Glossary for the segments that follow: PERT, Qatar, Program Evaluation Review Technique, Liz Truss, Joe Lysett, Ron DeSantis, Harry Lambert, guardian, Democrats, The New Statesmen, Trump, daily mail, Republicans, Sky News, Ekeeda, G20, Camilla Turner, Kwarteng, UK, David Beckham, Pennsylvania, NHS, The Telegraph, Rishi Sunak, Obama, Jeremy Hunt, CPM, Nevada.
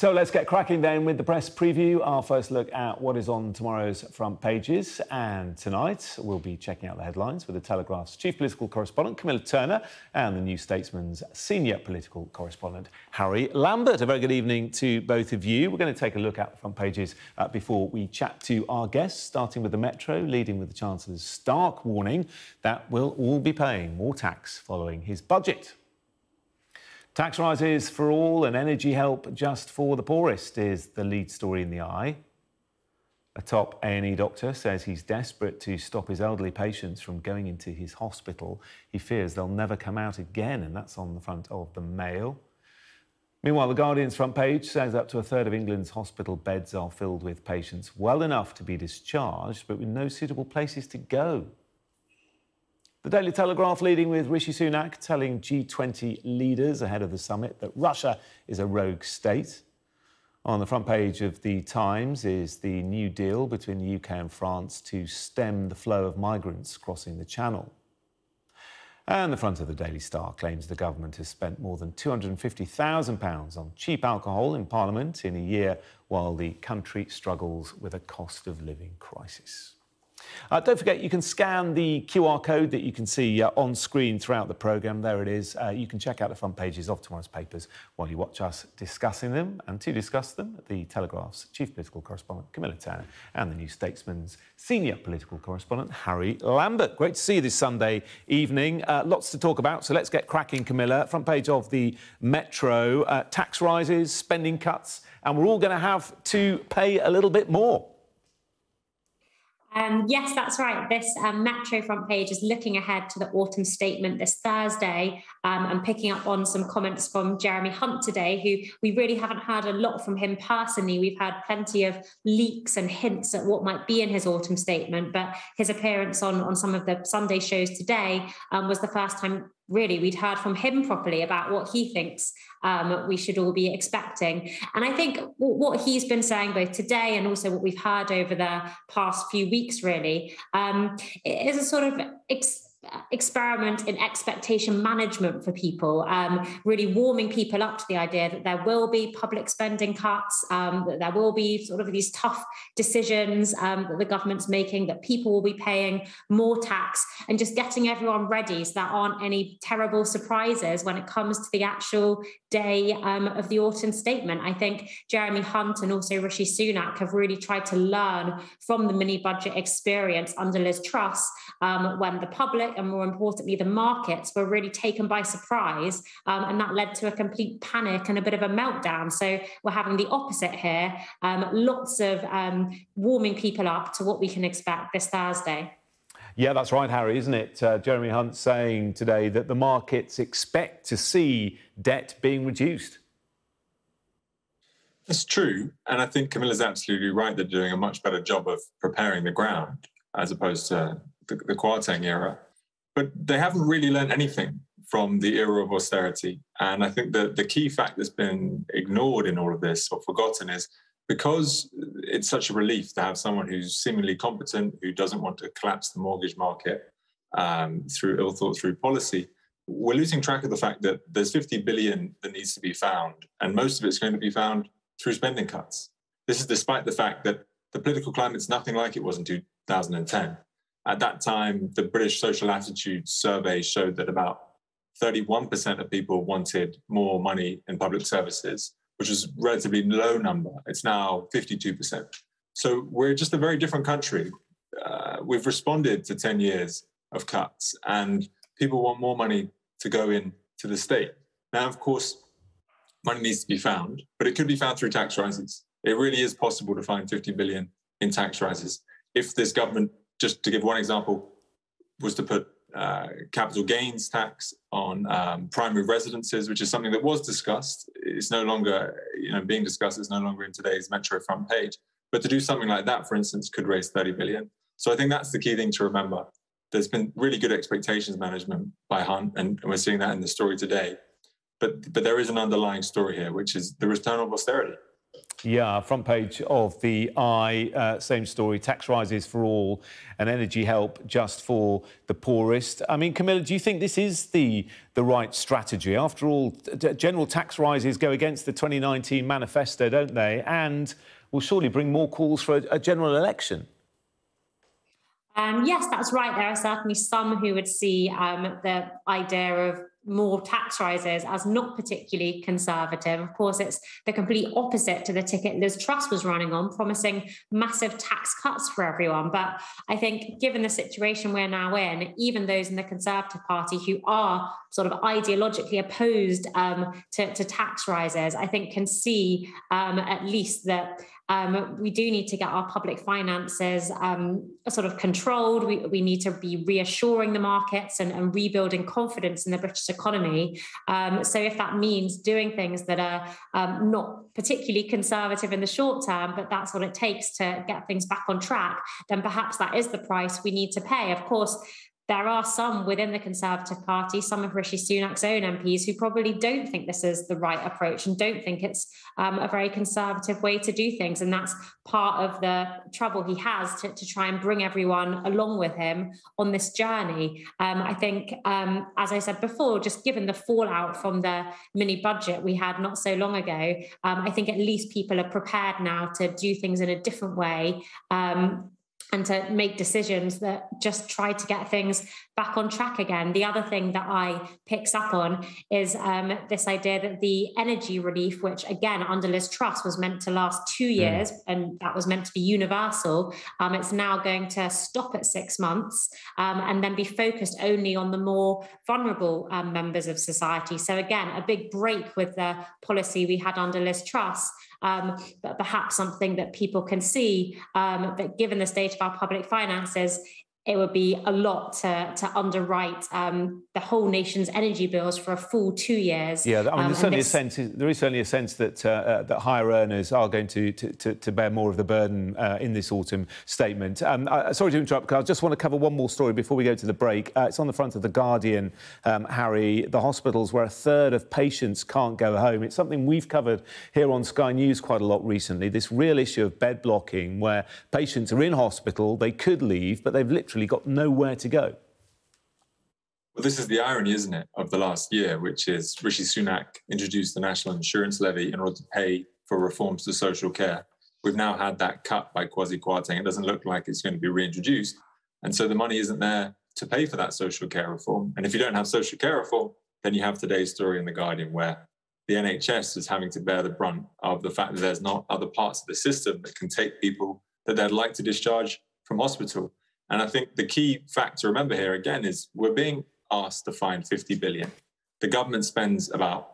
So let's get cracking then with the press preview, our first look at what is on tomorrow's front pages. And tonight we'll be checking out the headlines with The Telegraph's chief political correspondent, Camilla Turner, and The New Statesman's senior political correspondent, Harry Lambert. A very good evening to both of you. We're going to take a look at the front pages before we chat to our guests, starting with the Metro, leading with the Chancellor's stark warning that we'll all be paying more tax following his budget. Tax rises for all and energy help just for the poorest is the lead story in the Eye. A top A&E doctor says he's desperate to stop his elderly patients from going into his hospital. He fears they'll never come out again, and that's on the front of the Mail. Meanwhile, The Guardian's front page says up to a third of England's hospital beds are filled with patients well enough to be discharged, but with no suitable places to go. The Daily Telegraph leading with Rishi Sunak telling G20 leaders ahead of the summit that Russia is a rogue state. On the front page of The Times is the new deal between the UK and France to stem the flow of migrants crossing the Channel. And the front of the Daily Star claims the government has spent more than £250,000 on cheap alcohol in Parliament in a year while the country struggles with a cost of living crisis. Don't forget, you can scan the QR code that you can see on screen throughout the programme. There it is. You can check out the front pages of tomorrow's papers while you watch us discussing them. And to discuss them, The Telegraph's chief political correspondent, Camilla Turner, and The New Statesman's senior political correspondent, Harry Lambert. Great to see you this Sunday evening. Lots to talk about, so let's get cracking, Camilla. Front page of the Metro, tax rises, spending cuts, and we're all going to have to pay a little bit more. Yes, that's right. This Metro front page is looking ahead to the autumn statement this Thursday and picking up on some comments from Jeremy Hunt today, who we really haven't heard a lot from him personally. We've had plenty of leaks and hints at what might be in his autumn statement, but his appearance on some of the Sunday shows today was the first time really we'd heard from him properly about what he thinks we should all be expecting. And I think what he's been saying both today and also what we've heard over the past few weeks really is a sort of experiment in expectation management for people, really warming people up to the idea that there will be public spending cuts, that there will be sort of these tough decisions that the government's making, that people will be paying more tax, and just getting everyone ready so there aren't any terrible surprises when it comes to the actual day of the autumn statement. I think Jeremy Hunt and also Rishi Sunak have really tried to learn from the mini-budget experience under Liz Truss when the public and more importantly, the markets were really taken by surprise, and that led to a complete panic and a bit of a meltdown. So we're having the opposite here, lots of warming people up to what we can expect this Thursday. Yeah, that's right, Harry, isn't it? Jeremy Hunt saying today that the markets expect to see debt being reduced. That's true, and I think Camilla's absolutely right. They're doing a much better job of preparing the ground as opposed to the Kwarteng era. But they haven't really learned anything from the era of austerity. And I think that the key fact that's been ignored in all of this or forgotten is because it's such a relief to have someone who's seemingly competent, who doesn't want to collapse the mortgage market through ill-thought-through policy, we're losing track of the fact that there's 50 billion that needs to be found, and most of it's going to be found through spending cuts. This is despite the fact that the political climate's nothing like it was in 2010. At that time, the British Social Attitudes survey showed that about 31% of people wanted more money in public services, which is a relatively low number. It's now 52%. So we're just a very different country. We've responded to 10 years of cuts, and people want more money to go into the state. Now, of course, money needs to be found, but it could be found through tax rises. It really is possible to find 50 billion in tax rises if this government, just to give one example, was to put capital gains tax on primary residences, which is something that was discussed. It's no longer being discussed. It's no longer in today's Metro front page. But to do something like that, for instance, could raise 30 billion. So I think that's the key thing to remember. There's been really good expectations management by Hunt, and we're seeing that in the story today. But there is an underlying story here, which is the return of austerity. Yeah, front page of The Eye, same story, tax rises for all and energy help just for the poorest. I mean, Camilla, do you think this is the right strategy? After all, general tax rises go against the 2019 manifesto, don't they? And will surely bring more calls for a general election. Yes, that's right. There are certainly some who would see the idea of more tax rises as not particularly conservative. Of course, it's the complete opposite to the ticket Liz Truss was running on, promising massive tax cuts for everyone. But I think given the situation we're now in, even those in the Conservative Party who are sort of ideologically opposed to tax rises, I think can see at least that we do need to get our public finances sort of controlled. We need to be reassuring the markets and rebuilding confidence in the British economy. So if that means doing things that are not particularly conservative in the short term, but that's what it takes to get things back on track, then perhaps that is the price we need to pay. Of course, there are some within the Conservative Party, some of Rishi Sunak's own MPs, who probably don't think this is the right approach and don't think it's a very conservative way to do things. And that's part of the trouble he has to try and bring everyone along with him on this journey. I think, as I said before, just given the fallout from the mini budget we had not so long ago, I think at least people are prepared now to do things in a different way, and to make decisions that just try to get things back on track again. The other thing that I picks up on is this idea that the energy relief, which again under Liz Truss was meant to last 2 years, and that was meant to be universal, it's now going to stop at 6 months and then be focused only on the more vulnerable members of society. So again, a big break with the policy we had under Liz Truss, but perhaps something that people can see that given the state of our public finances, it would be a lot to underwrite the whole nation's energy bills for a full 2 years. Yeah, I mean, there is certainly a sense that that higher earners are going to bear more of the burden in this autumn statement. Sorry to interrupt, Carl. I just want to cover one more story before we go to the break. It's on the front of The Guardian, Harry. The hospitals where a third of patients can't go home. It's something we've covered here on Sky News quite a lot recently, this real issue of bed blocking, where patients are in hospital, they could leave, but they've literally got nowhere to go. Well, this is the irony, isn't it, of the last year, which is Rishi Sunak introduced the national insurance levy in order to pay for reforms to social care. We've now had that cut by Kwarteng. It doesn't look like it's going to be reintroduced. And so the money isn't there to pay for that social care reform. And if you don't have social care reform, then you have today's story in The Guardian, where the NHS is having to bear the brunt of the fact that there's not other parts of the system that can take people that they'd like to discharge from hospital. And I think the key fact to remember here, again, is we're being asked to find $50 billion. The government spends about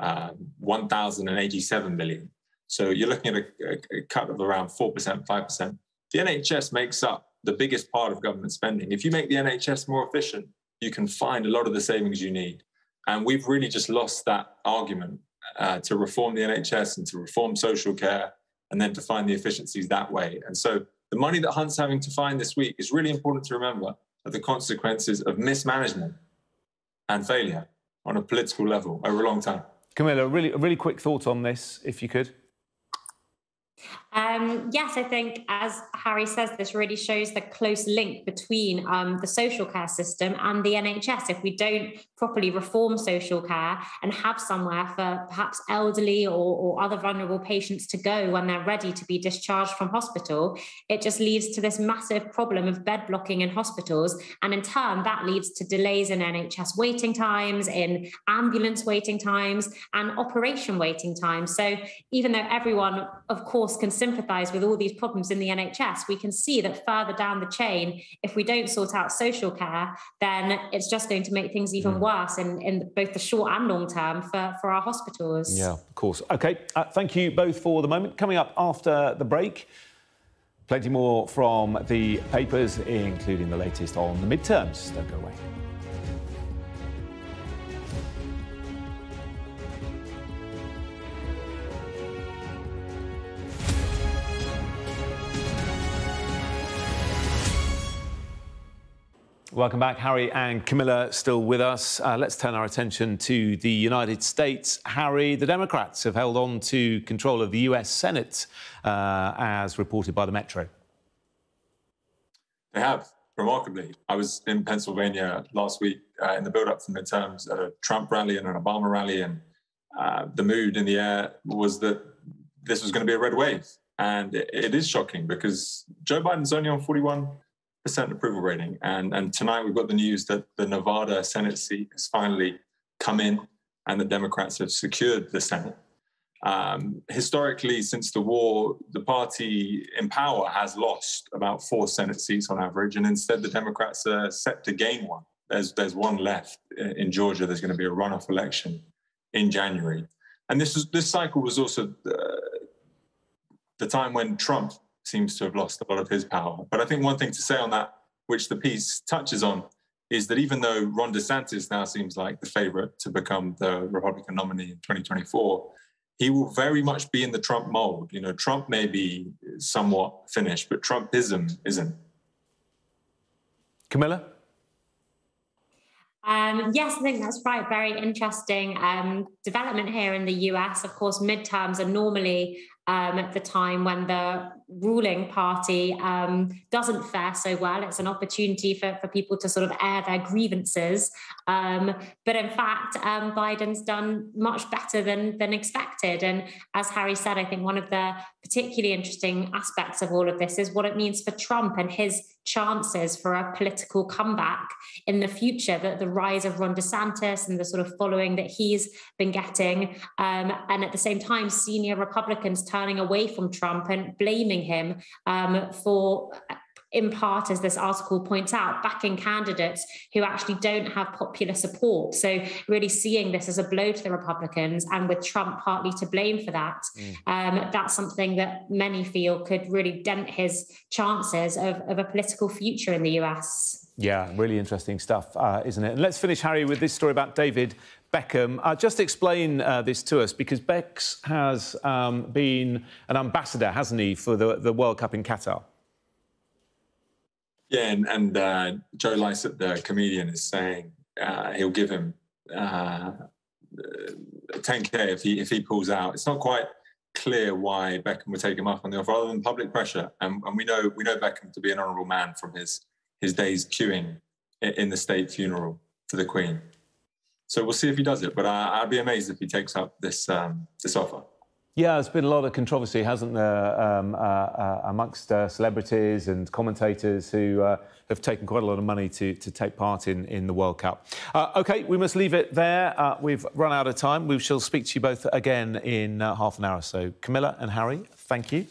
$1,087 billion. So you're looking at a cut of around 4%, 5%. The NHS makes up the biggest part of government spending. If you make the NHS more efficient, you can find a lot of the savings you need. And we've really just lost that argument to reform the NHS and to reform social care and then to find the efficiencies that way. And so the money that Hunt's having to find this week is really important to remember are the consequences of mismanagement and failure on a political level over a long time. Camilla, a really quick thought on this, if you could. Yes, I think, as Harry says, this really shows the close link between the social care system and the NHS. If we don't properly reform social care and have somewhere for perhaps elderly or other vulnerable patients to go when they're ready to be discharged from hospital, it just leads to this massive problem of bed blocking in hospitals. And in turn, that leads to delays in NHS waiting times, in ambulance waiting times and operation waiting times. So even though everyone, of course, can sympathise with all these problems in the NHS, we can see that further down the chain, if we don't sort out social care, then it's just going to make things even worse in both the short and long term for our hospitals. Yeah, of course. OK, thank you both for the moment. Coming up after the break, plenty more from the papers, including the latest on the midterms. Don't go away. Welcome back. Harry and Camilla still with us. Let's turn our attention to the United States. Harry, the Democrats have held on to control of the US Senate, as reported by the Metro. They have, remarkably. I was in Pennsylvania last week in the build-up from midterms at a Trump rally and an Obama rally, and the mood in the air was that this was going to be a red wave. And it is shocking because Joe Biden's only on 41% approval rating. And tonight we've got the news that the Nevada Senate seat has finally come in and the Democrats have secured the Senate. Historically, since the war, the party in power has lost about 4 Senate seats on average, and instead the Democrats are set to gain one. There's one left in Georgia. There's going to be a runoff election in January. And this cycle was also the time when Trump seems to have lost a lot of his power. But I think one thing to say on that, which the piece touches on, is that even though Ron DeSantis now seems like the favorite to become the Republican nominee in 2024, he will very much be in the Trump mold. You know, Trump may be somewhat finished, but Trumpism isn't. Camilla? Yes, I think that's right. Very interesting development here in the US. Of course, midterms are normally at the time when the ruling party doesn't fare so well. It's an opportunity for people to sort of air their grievances. But in fact, Biden's done much better than expected. And as Harry said, I think one of the particularly interesting aspects of all of this is what it means for Trump and his chances for a political comeback in the future, that the rise of Ron DeSantis and the sort of following that he's been getting. And at the same time, senior Republicans turning away from Trump and blaming him for, in part, as this article points out, backing candidates who actually don't have popular support. So really seeing this as a blow to the Republicans, and with Trump partly to blame for that, that's something that many feel could really dent his chances of a political future in the US. Yeah, really interesting stuff, isn't it? And let's finish, Harry, with this story about David Beckham. Just explain this to us, because Bex has been an ambassador, hasn't he, for the World Cup in Qatar? Yeah, and Joe Lysett, the comedian, is saying he'll give him 10K if he pulls out. It's not quite clear why Beckham would take him up on the offer, other than public pressure. And we know Beckham to be an honourable man from his days queuing in the state funeral for the Queen. So we'll see if he does it, but I'd be amazed if he takes up this this offer. Yeah, there's been a lot of controversy, hasn't there, amongst celebrities and commentators who have taken quite a lot of money to take part in the World Cup. OK, we must leave it there. We've run out of time. We shall speak to you both again in half an hour. So, Camilla and Harry, thank you.